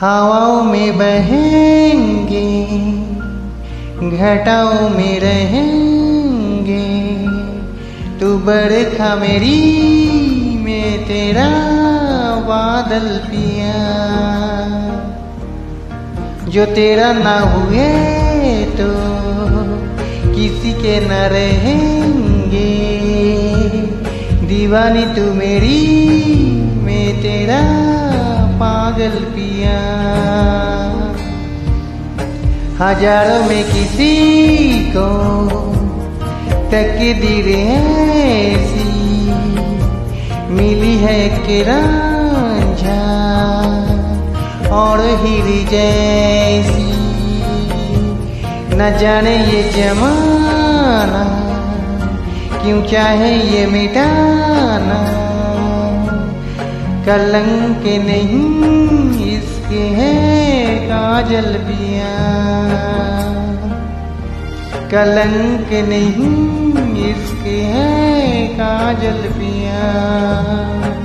हवाओं में बहेंगे, घटाओं में रहेंगे, तू बरखा मेरी में तेरा बादल पिया। जो तेरा ना हुए तो किसी के न रहेंगे, दीवानी तू मेरी में तेरा पागल पिया। हजारों में किसी को तकदीर ऐसी मिली है कि रांझा और हीरे जैसी। न जाने ये जमाना क्यों चाहे ये मिटाना, कलंक नहीं इसके है काजल पिया। कलंक नहीं इसके है काजल पिया।